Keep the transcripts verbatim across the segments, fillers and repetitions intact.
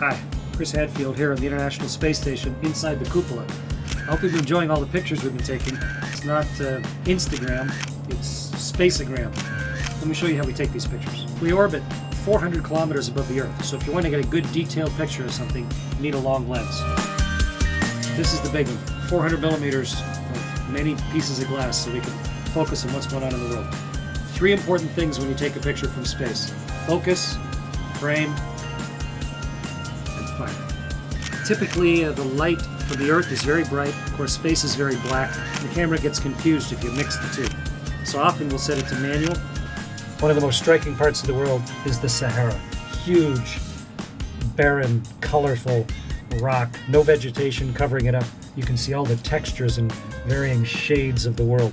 Hi, Chris Hadfield here on the International Space Station inside the cupola. I hope you're enjoying all the pictures we've been taking. It's not uh, Instagram, it's Spaceagram. Let me show you how we take these pictures. We orbit four hundred kilometers above the Earth, so if you want to get a good detailed picture of something, you need a long lens. This is the big one, four hundred millimeters of many pieces of glass so we can focus on what's going on in the world. Three important things when you take a picture from space: focus, frame, fire. Typically, uh, the light from the Earth is very bright. Of course, space is very black. The camera gets confused if you mix the two. So often we'll set it to manual. One of the most striking parts of the world is the Sahara. Huge, barren, colorful rock. No vegetation covering it up. You can see all the textures and varying shades of the world.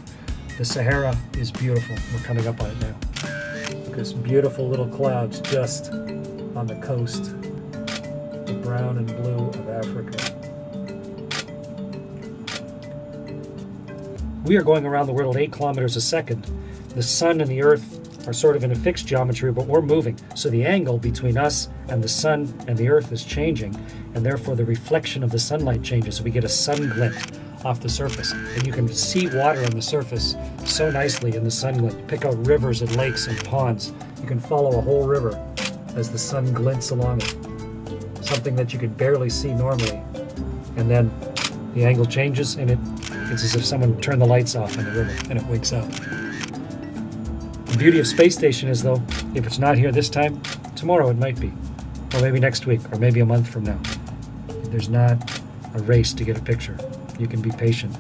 The Sahara is beautiful. We're coming up on it now. Look at these beautiful little clouds just on the coast. The brown and blue of Africa. We are going around the world at eight kilometers a second. The sun and the earth are sort of in a fixed geometry, but we're moving. So the angle between us and the sun and the earth is changing, and therefore the reflection of the sunlight changes. We get a sun glint off the surface, and you can see water on the surface so nicely in the sun glint. Pick out rivers and lakes and ponds. You can follow a whole river as the sun glints along it. Something that you could barely see normally, and then the angle changes, and it, it's as if someone turned the lights off in the river, and it wakes up. The beauty of Space Station is, though, if it's not here this time, tomorrow it might be, or maybe next week, or maybe a month from now. There's not a race to get a picture. You can be patient.